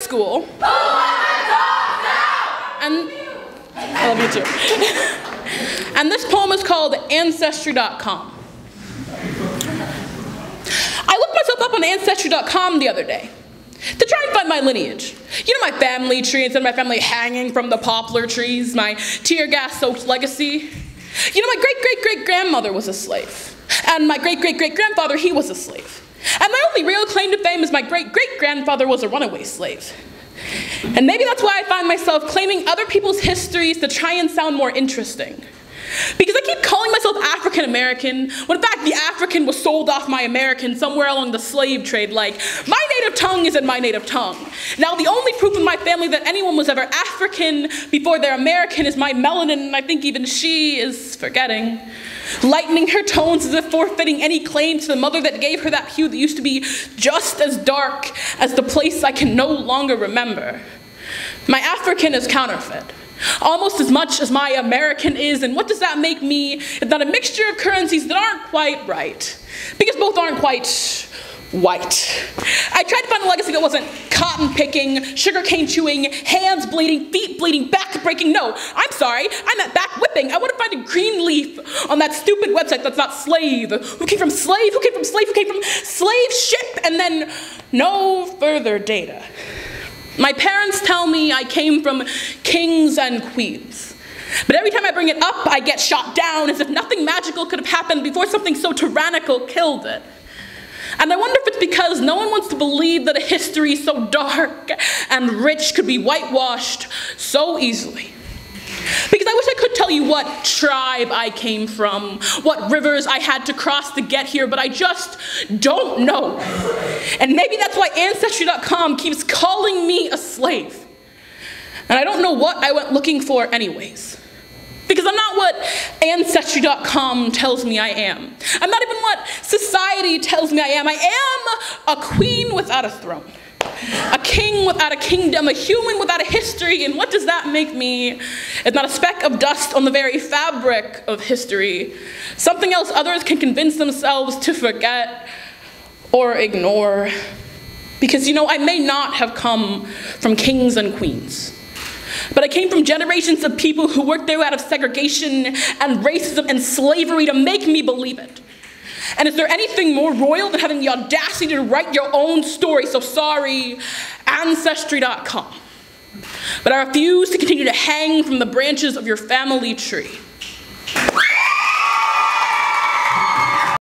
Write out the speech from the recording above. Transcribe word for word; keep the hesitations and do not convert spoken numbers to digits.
School. Pull my dogs out! And I love you too. And this poem is called Ancestry dot com. I looked myself up on Ancestry dot com the other day to try and find my lineage. You know, my family tree, instead of my family hanging from the poplar trees, my tear gas soaked legacy. You know, my great great great grandmother was a slave, and my great great great grandfather, he was a slave. And my only real claim to fame is my great-great-grandfather was a runaway slave. And maybe that's why I find myself claiming other people's histories to try and sound more interesting. Because I keep calling myself African-American, when in fact the African was sold off my American somewhere along the slave trade, like, my native tongue isn't my native tongue. Now the only proof in my family that anyone was ever African before they're American is my melanin, and I think even she is forgetting. Lightening her tones as if forfeiting any claim to the mother that gave her that hue that used to be just as dark as the place I can no longer remember. My African is counterfeit, almost as much as my American is, and what does that make me if not a mixture of currencies that aren't quite right? Because both aren't quite white. I tried to find a legacy that wasn't cotton picking, sugarcane chewing, hands bleeding, feet bleeding, back breaking. No, I'm sorry, I meant back whipping. I want to find a green leaf on that stupid website that's not slave. Who came from slave, who came from slave, who came from slave ship, and then no further data. My parents tell me I came from kings and queens. But every time I bring it up, I get shot down as if nothing magical could have happened before something so tyrannical killed it. And I wonder if it's because no one wants to believe that a history so dark and rich could be whitewashed so easily. Because I wish I could tell you what tribe I came from, what rivers I had to cross to get here, but I just don't know. And maybe that's why Ancestry dot com keeps calling me a slave. And I don't know what I went looking for anyways. Because I'm not what Ancestry dot com tells me I am. I'm not even what society tells me I am. I am a queen without a throne, a king without a kingdom, a human without a history. And what does that make me? It's not a speck of dust on the very fabric of history, something else others can convince themselves to forget or ignore. Because, you know, I may not have come from kings and queens, but I came from generations of people who worked their way out of segregation and racism and slavery to make me believe it. And is there anything more royal than having the audacity to write your own story? So sorry, Ancestry dot com. But I refuse to continue to hang from the branches of your family tree.